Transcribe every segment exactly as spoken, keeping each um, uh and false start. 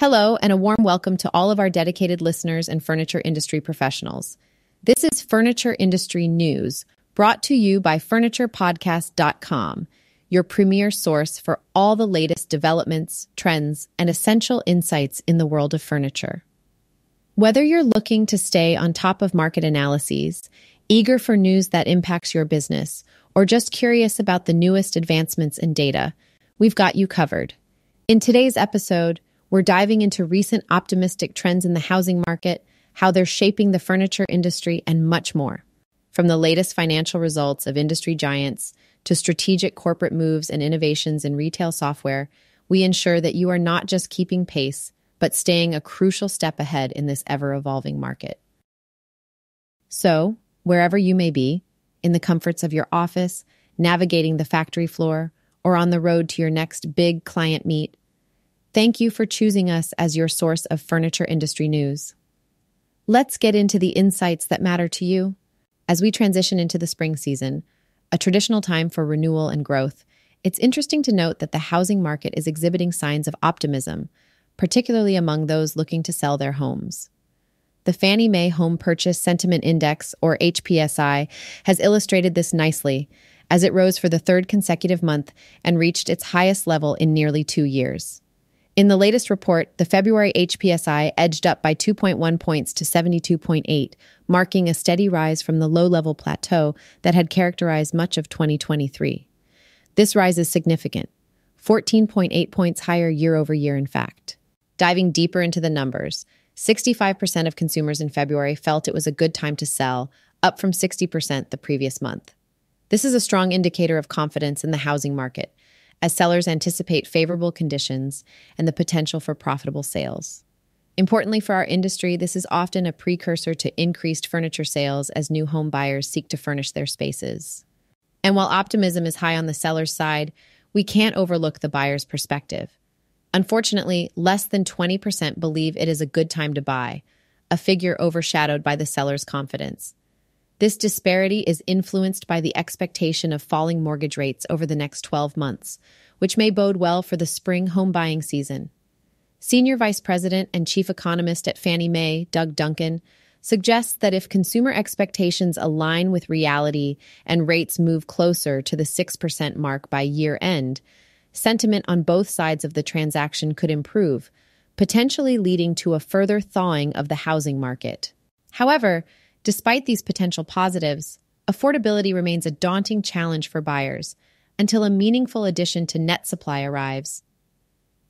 Hello, and a warm welcome to all of our dedicated listeners and furniture industry professionals. This is Furniture Industry News, brought to you by Furniture Podcast dot com, your premier source for all the latest developments, trends, and essential insights in the world of furniture. Whether you're looking to stay on top of market analyses, eager for news that impacts your business, or just curious about the newest advancements in data, we've got you covered. In today's episode, we're diving into recent optimistic trends in the housing market, how they're shaping the furniture industry, and much more. From the latest financial results of industry giants to strategic corporate moves and innovations in retail software, we ensure that you are not just keeping pace, but staying a crucial step ahead in this ever-evolving market. So, wherever you may be, in the comforts of your office, navigating the factory floor, or on the road to your next big client meet, thank you for choosing us as your source of furniture industry news. Let's get into the insights that matter to you. As we transition into the spring season, a traditional time for renewal and growth, it's interesting to note that the housing market is exhibiting signs of optimism, particularly among those looking to sell their homes. The Fannie Mae Home Purchase Sentiment Index, or H P S I, has illustrated this nicely, as it rose for the third consecutive month and reached its highest level in nearly two years. In the latest report, the February H P S I edged up by two point one points to seventy-two point eight, marking a steady rise from the low-level plateau that had characterized much of twenty twenty-three. This rise is significant, fourteen point eight points higher year-over-year in fact. Diving deeper into the numbers, sixty-five percent of consumers in February felt it was a good time to sell, up from sixty percent the previous month. This is a strong indicator of confidence in the housing market, as sellers anticipate favorable conditions and the potential for profitable sales. Importantly for our industry, this is often a precursor to increased furniture sales as new home buyers seek to furnish their spaces. And while optimism is high on the seller's side, we can't overlook the buyer's perspective. Unfortunately, less than twenty percent believe it is a good time to buy, a figure overshadowed by the seller's confidence. This disparity is influenced by the expectation of falling mortgage rates over the next twelve months, which may bode well for the spring home buying season. Senior Vice President and Chief Economist at Fannie Mae, Doug Duncan, suggests that if consumer expectations align with reality and rates move closer to the six percent mark by year-end, sentiment on both sides of the transaction could improve, potentially leading to a further thawing of the housing market. However, despite these potential positives, affordability remains a daunting challenge for buyers until a meaningful addition to net supply arrives.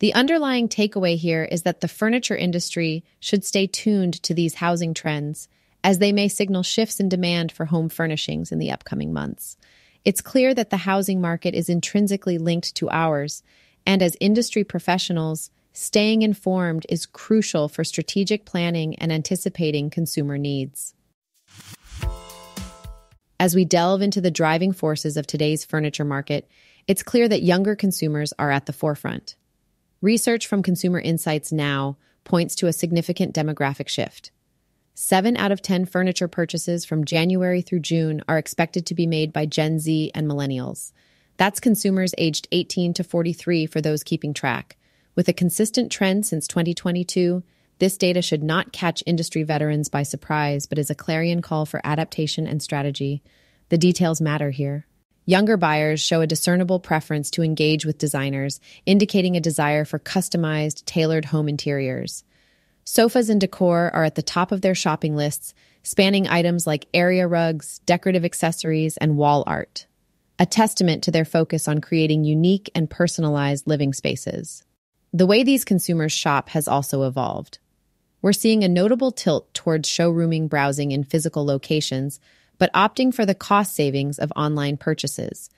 The underlying takeaway here is that the furniture industry should stay tuned to these housing trends, as they may signal shifts in demand for home furnishings in the upcoming months. It's clear that the housing market is intrinsically linked to ours, and as industry professionals, staying informed is crucial for strategic planning and anticipating consumer needs. As we delve into the driving forces of today's furniture market, it's clear that younger consumers are at the forefront. Research from Consumer Insights Now points to a significant demographic shift. seven out of ten furniture purchases from January through June are expected to be made by Gen Z and millennials. That's consumers aged eighteen to forty-three for those keeping track. With a consistent trend since twenty twenty-two, this data should not catch industry veterans by surprise, but is a clarion call for adaptation and strategy. The details matter here. Younger buyers show a discernible preference to engage with designers, indicating a desire for customized, tailored home interiors. Sofas and decor are at the top of their shopping lists, spanning items like area rugs, decorative accessories, and wall art, a testament to their focus on creating unique and personalized living spaces. The way these consumers shop has also evolved. We're seeing a notable tilt towards showrooming browsing in physical locations, but opting for the cost savings of online purchases.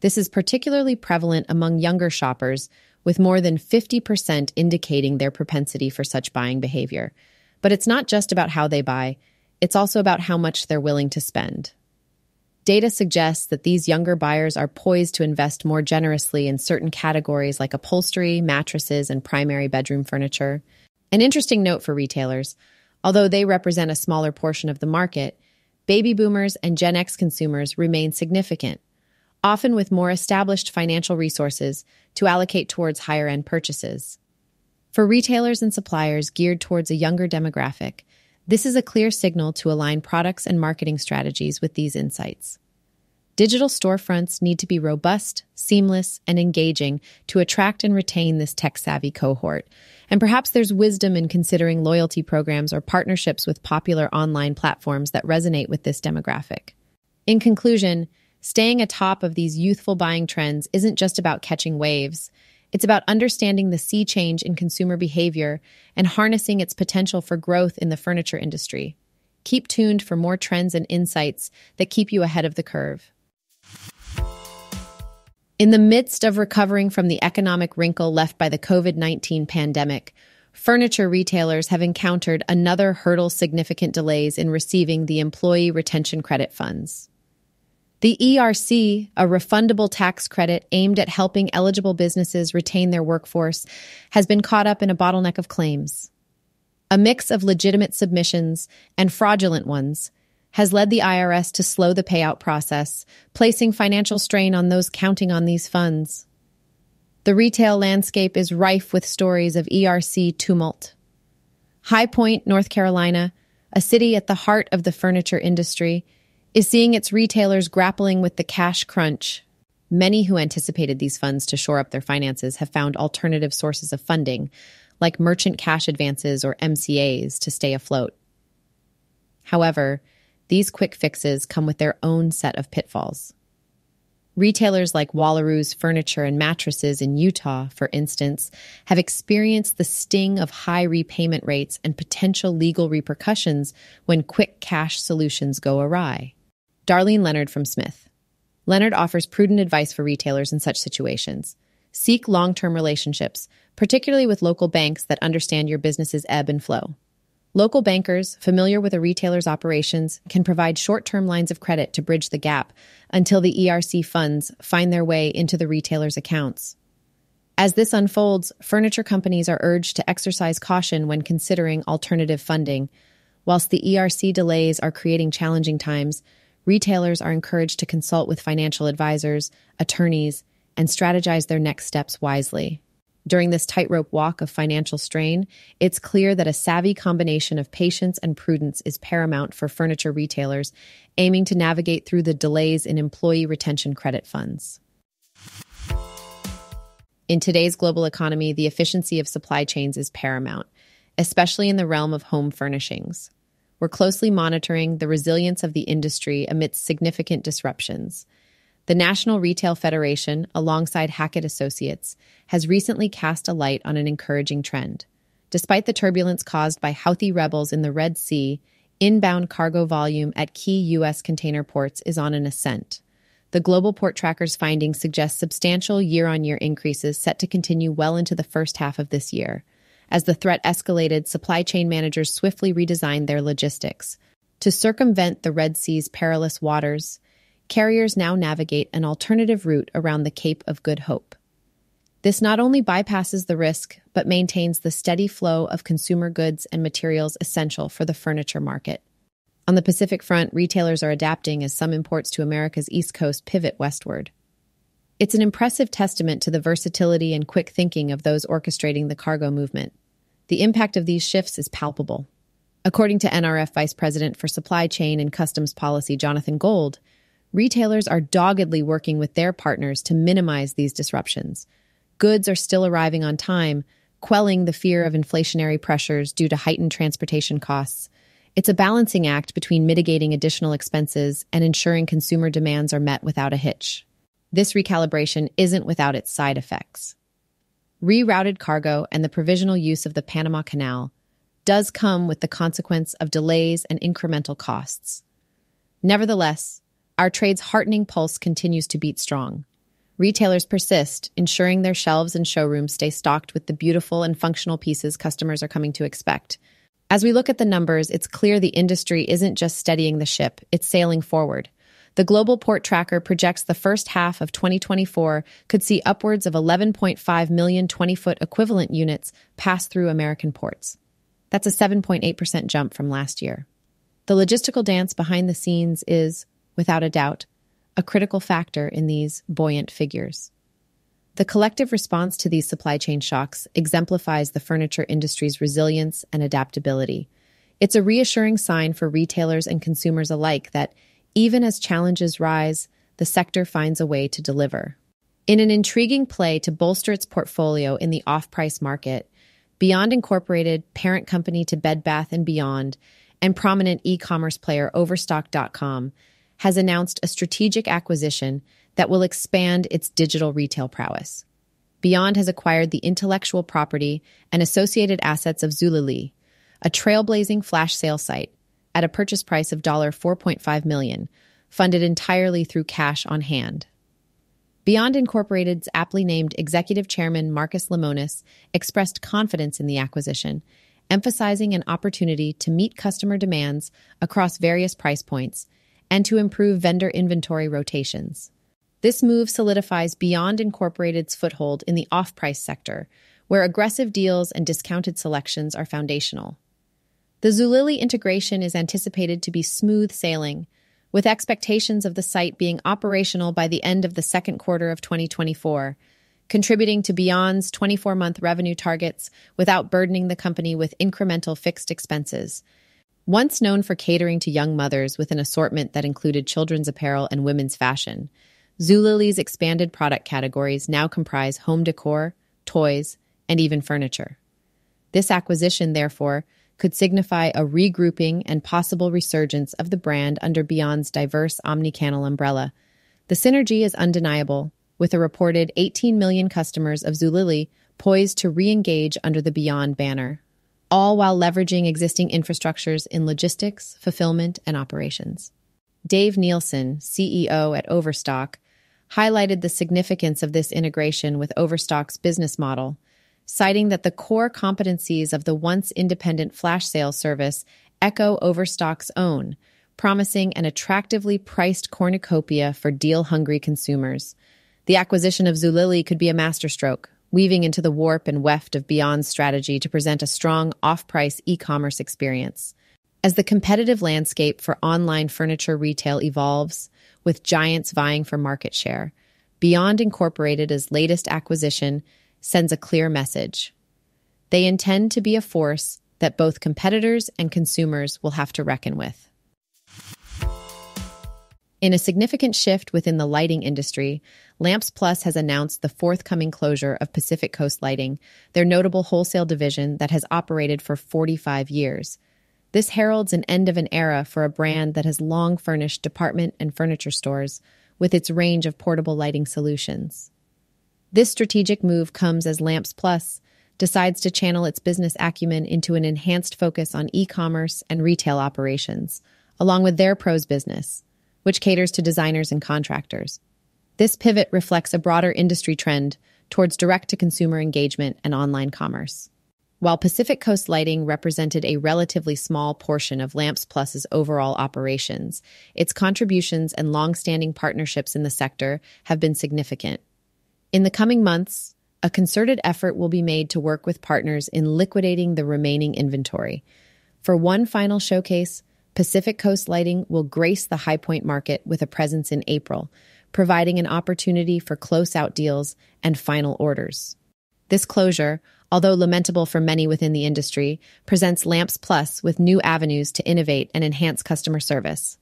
This is particularly prevalent among younger shoppers, with more than fifty percent indicating their propensity for such buying behavior. But it's not just about how they buy, it's also about how much they're willing to spend. Data suggests that these younger buyers are poised to invest more generously in certain categories like upholstery, mattresses, and primary bedroom furniture. An interesting note for retailers, although they represent a smaller portion of the market, baby boomers and Gen X consumers remain significant, often with more established financial resources to allocate towards higher-end purchases. For retailers and suppliers geared towards a younger demographic, this is a clear signal to align products and marketing strategies with these insights. Digital storefronts need to be robust, seamless, and engaging to attract and retain this tech-savvy cohort. And perhaps there's wisdom in considering loyalty programs or partnerships with popular online platforms that resonate with this demographic. In conclusion, staying atop of these youthful buying trends isn't just about catching waves. It's about understanding the sea change in consumer behavior and harnessing its potential for growth in the furniture industry. Keep tuned for more trends and insights that keep you ahead of the curve. In the midst of recovering from the economic wrinkle left by the COVID nineteen pandemic, furniture retailers have encountered another hurdle: significant delays in receiving the employee retention credit funds. The E R C, a refundable tax credit aimed at helping eligible businesses retain their workforce, has been caught up in a bottleneck of claims. A mix of legitimate submissions and fraudulent ones has led the I R S to slow the payout process, placing financial strain on those counting on these funds. The retail landscape is rife with stories of E R C tumult. High Point, North Carolina, a city at the heart of the furniture industry, is seeing its retailers grappling with the cash crunch. Many who anticipated these funds to shore up their finances have found alternative sources of funding, like merchant cash advances or M C As, to stay afloat. However, these quick fixes come with their own set of pitfalls. Retailers like Wallaroo's Furniture and Mattresses in Utah, for instance, have experienced the sting of high repayment rates and potential legal repercussions when quick cash solutions go awry. Darlene Leonard from Smith. Leonard offers prudent advice for retailers in such situations. Seek long-term relationships, particularly with local banks that understand your business's ebb and flow. Local bankers, familiar with a retailer's operations, can provide short-term lines of credit to bridge the gap until the E R C funds find their way into the retailer's accounts. As this unfolds, furniture companies are urged to exercise caution when considering alternative funding. Whilst the E R C delays are creating challenging times, retailers are encouraged to consult with financial advisors, attorneys, and strategize their next steps wisely. During this tightrope walk of financial strain, it's clear that a savvy combination of patience and prudence is paramount for furniture retailers aiming to navigate through the delays in employee retention credit funds. In today's global economy, the efficiency of supply chains is paramount, especially in the realm of home furnishings. We're closely monitoring the resilience of the industry amidst significant disruptions. The National Retail Federation, alongside Hackett Associates, has recently cast a light on an encouraging trend. Despite the turbulence caused by Houthi rebels in the Red Sea, inbound cargo volume at key U S container ports is on an ascent. The Global Port Tracker's findings suggest substantial year-on-year increases set to continue well into the first half of this year. As the threat escalated, supply chain managers swiftly redesigned their logistics. To circumvent the Red Sea's perilous waters, carriers now navigate an alternative route around the Cape of Good Hope. This not only bypasses the risk, but maintains the steady flow of consumer goods and materials essential for the furniture market. On the Pacific front, retailers are adapting as some imports to America's East Coast pivot westward. It's an impressive testament to the versatility and quick thinking of those orchestrating the cargo movement. The impact of these shifts is palpable. According to N R F Vice President for Supply Chain and Customs Policy Jonathan Gold, retailers are doggedly working with their partners to minimize these disruptions. Goods are still arriving on time, quelling the fear of inflationary pressures due to heightened transportation costs. It's a balancing act between mitigating additional expenses and ensuring consumer demands are met without a hitch. This recalibration isn't without its side effects. Rerouted cargo and the provisional use of the Panama Canal does come with the consequence of delays and incremental costs. Nevertheless, our trade's heartening pulse continues to beat strong. Retailers persist, ensuring their shelves and showrooms stay stocked with the beautiful and functional pieces customers are coming to expect. As we look at the numbers, it's clear the industry isn't just steadying the ship, it's sailing forward. The Global Port Tracker projects the first half of twenty twenty-four could see upwards of eleven point five million twenty-foot equivalent units pass through American ports. That's a seven point eight percent jump from last year. The logistical dance behind the scenes is, without a doubt, a critical factor in these buoyant figures. The collective response to these supply chain shocks exemplifies the furniture industry's resilience and adaptability. It's a reassuring sign for retailers and consumers alike that, even as challenges rise, the sector finds a way to deliver. In an intriguing play to bolster its portfolio in the off-price market, Beyond Incorporated, parent company to Bed Bath and Beyond, and prominent e-commerce player Overstock dot com, has announced a strategic acquisition that will expand its digital retail prowess. Beyond has acquired the intellectual property and associated assets of Zulily, a trailblazing flash sale site, at a purchase price of four point five million dollars, funded entirely through cash on hand. Beyond Incorporated's aptly named Executive Chairman Marcus Limonis expressed confidence in the acquisition, emphasizing an opportunity to meet customer demands across various price points and to improve vendor inventory rotations. This move solidifies Beyond Incorporated's foothold in the off-price sector, where aggressive deals and discounted selections are foundational. The Zulily integration is anticipated to be smooth sailing, with expectations of the site being operational by the end of the second quarter of twenty twenty-four, contributing to Beyond's twenty-four month revenue targets without burdening the company with incremental fixed expenses. Once known for catering to young mothers with an assortment that included children's apparel and women's fashion, Zulily's expanded product categories now comprise home decor, toys, and even furniture. This acquisition, therefore, could signify a regrouping and possible resurgence of the brand under Beyond's diverse omnichannel umbrella. The synergy is undeniable, with a reported eighteen million customers of Zulily poised to re-engage under the Beyond banner, all while leveraging existing infrastructures in logistics, fulfillment, and operations. Dave Nielsen, C E O at Overstock, highlighted the significance of this integration with Overstock's business model, citing that the core competencies of the once-independent flash sale service echo Overstock's own, promising an attractively priced cornucopia for deal-hungry consumers. The acquisition of Zulily could be a masterstroke, weaving into the warp and weft of Beyond's strategy to present a strong off-price e-commerce experience. As the competitive landscape for online furniture retail evolves, with giants vying for market share, Beyond Incorporated's latest acquisition sends a clear message. They intend to be a force that both competitors and consumers will have to reckon with. In a significant shift within the lighting industry, Lamps Plus has announced the forthcoming closure of Pacific Coast Lighting, their notable wholesale division that has operated for forty-five years. This heralds an end of an era for a brand that has long furnished department and furniture stores with its range of portable lighting solutions. This strategic move comes as Lamps Plus decides to channel its business acumen into an enhanced focus on e-commerce and retail operations, along with their pros business, which caters to designers and contractors. This pivot reflects a broader industry trend towards direct-to-consumer engagement and online commerce. While Pacific Coast Lighting represented a relatively small portion of Lamps Plus's overall operations, its contributions and long-standing partnerships in the sector have been significant. In the coming months, a concerted effort will be made to work with partners in liquidating the remaining inventory. For one final showcase, Pacific Coast Lighting will grace the High Point market with a presence in April, providing an opportunity for close-out deals and final orders. This closure, although lamentable for many within the industry, presents Lamps Plus with new avenues to innovate and enhance customer service.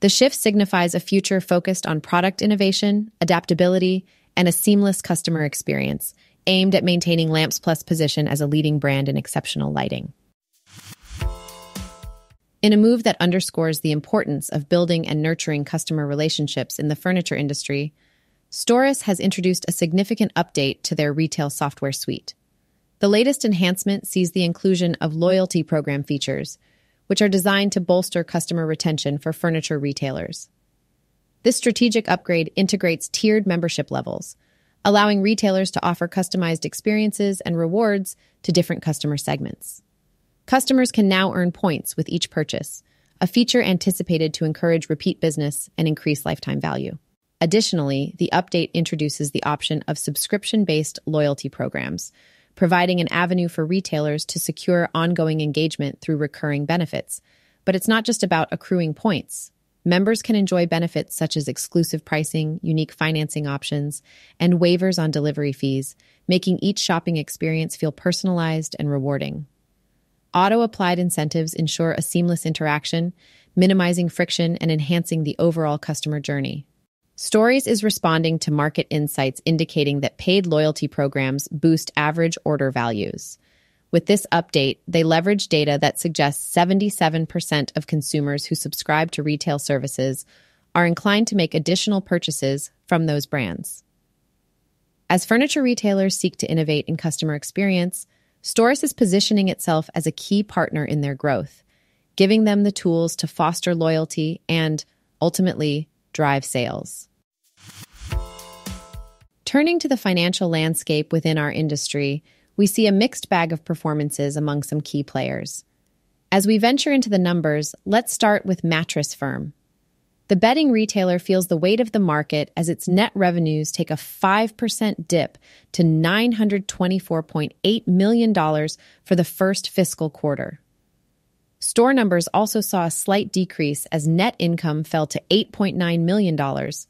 The shift signifies a future focused on product innovation, adaptability, and a seamless customer experience, aimed at maintaining Lamps Plus' position as a leading brand in exceptional lighting. In a move that underscores the importance of building and nurturing customer relationships in the furniture industry, Storis has introduced a significant update to their retail software suite. The latest enhancement sees the inclusion of loyalty program features, which are designed to bolster customer retention for furniture retailers. This strategic upgrade integrates tiered membership levels, allowing retailers to offer customized experiences and rewards to different customer segments. Customers can now earn points with each purchase, a feature anticipated to encourage repeat business and increase lifetime value. Additionally, the update introduces the option of subscription-based loyalty programs, providing an avenue for retailers to secure ongoing engagement through recurring benefits. But it's not just about accruing points. Members can enjoy benefits such as exclusive pricing, unique financing options, and waivers on delivery fees, making each shopping experience feel personalized and rewarding. Auto-applied incentives ensure a seamless interaction, minimizing friction and enhancing the overall customer journey. Storis is responding to market insights indicating that paid loyalty programs boost average order values. With this update, they leverage data that suggests seventy-seven percent of consumers who subscribe to retail services are inclined to make additional purchases from those brands. As furniture retailers seek to innovate in customer experience, Storis is positioning itself as a key partner in their growth, giving them the tools to foster loyalty and, ultimately, drive sales. Turning to the financial landscape within our industry, we see a mixed bag of performances among some key players. As we venture into the numbers, let's start with Mattress Firm. The bedding retailer feels the weight of the market as its net revenues take a five percent dip to nine hundred twenty-four point eight million dollars for the first fiscal quarter. Store numbers also saw a slight decrease as net income fell to eight point nine million dollars.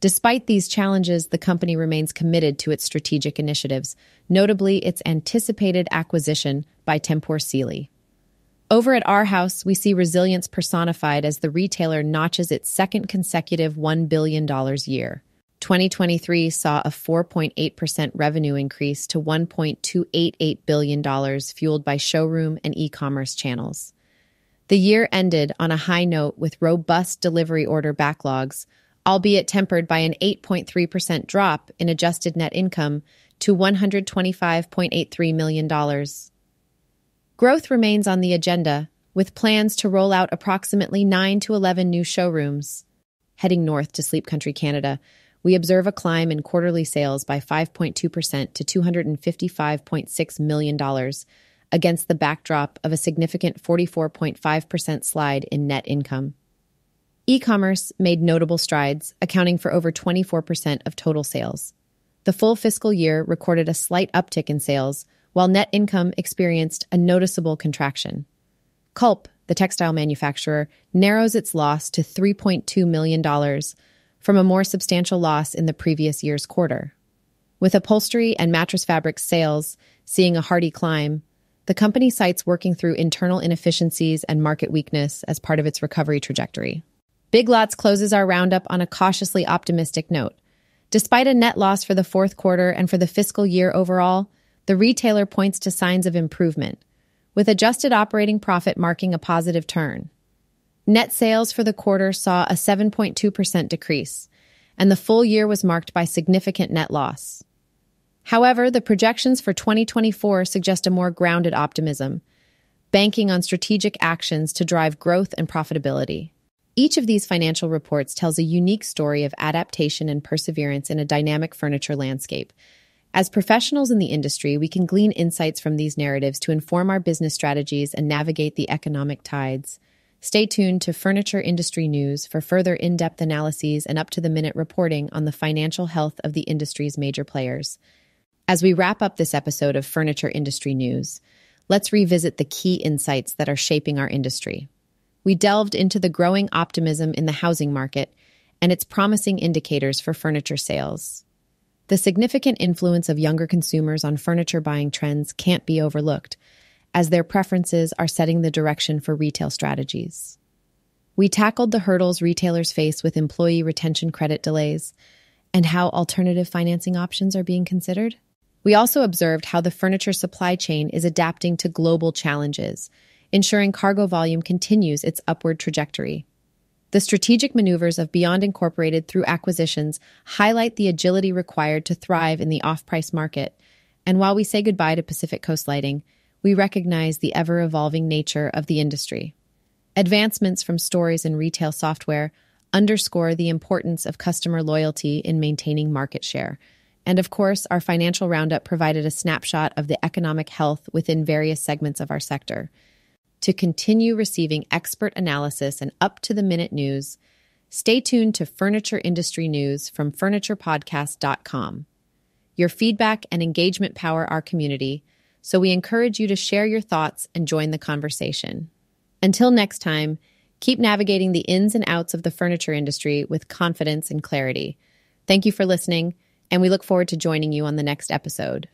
Despite these challenges, the company remains committed to its strategic initiatives, notably its anticipated acquisition by Tempur-Sealy. Over at Arhaus, we see resilience personified as the retailer notches its second consecutive one billion dollars year. twenty twenty-three saw a four point eight percent revenue increase to one point two eight eight billion dollars, fueled by showroom and e-commerce channels. The year ended on a high note with robust delivery order backlogs, albeit tempered by an eight point three percent drop in adjusted net income to one hundred twenty-five point eight three million dollars. Growth remains on the agenda, with plans to roll out approximately nine to eleven new showrooms. Heading north to Sleep Country, Canada, we observe a climb in quarterly sales by five point two percent to two hundred fifty-five point six million dollars against the backdrop of a significant forty-four point five percent slide in net income. E-commerce made notable strides, accounting for over twenty-four percent of total sales. The full fiscal year recorded a slight uptick in sales, while net income experienced a noticeable contraction. Culp, the textile manufacturer, narrows its loss to three point two million dollars from a more substantial loss in the previous year's quarter. With upholstery and mattress fabric sales seeing a hearty climb, the company cites working through internal inefficiencies and market weakness as part of its recovery trajectory. Big Lots closes our roundup on a cautiously optimistic note. Despite a net loss for the fourth quarter and for the fiscal year overall, the retailer points to signs of improvement, with adjusted operating profit marking a positive turn. Net sales for the quarter saw a seven point two percent decrease, and the full year was marked by significant net loss. However, the projections for twenty twenty-four suggest a more grounded optimism, banking on strategic actions to drive growth and profitability. Each of these financial reports tells a unique story of adaptation and perseverance in a dynamic furniture landscape. As professionals in the industry, we can glean insights from these narratives to inform our business strategies and navigate the economic tides. Stay tuned to Furniture Industry News for further in-depth analyses and up-to-the-minute reporting on the financial health of the industry's major players. As we wrap up this episode of Furniture Industry News, let's revisit the key insights that are shaping our industry. We delved into the growing optimism in the housing market and its promising indicators for furniture sales. The significant influence of younger consumers on furniture buying trends can't be overlooked, as their preferences are setting the direction for retail strategies. We tackled the hurdles retailers face with employee retention credit delays and how alternative financing options are being considered. We also observed how the furniture supply chain is adapting to global challenges, ensuring cargo volume continues its upward trajectory. The strategic maneuvers of Beyond Incorporated through acquisitions highlight the agility required to thrive in the off-price market. And while we say goodbye to Pacific Coast Lighting, we recognize the ever-evolving nature of the industry. Advancements from Storis in retail software underscore the importance of customer loyalty in maintaining market share. And of course, our financial roundup provided a snapshot of the economic health within various segments of our sector. To continue receiving expert analysis and up-to-the-minute news, stay tuned to Furniture Industry News from Furniture Podcast dot com. Your feedback and engagement power our community, so we encourage you to share your thoughts and join the conversation. Until next time, Keep navigating the ins and outs of the furniture industry with confidence and clarity. Thank you for listening, and we look forward to joining you on the next episode.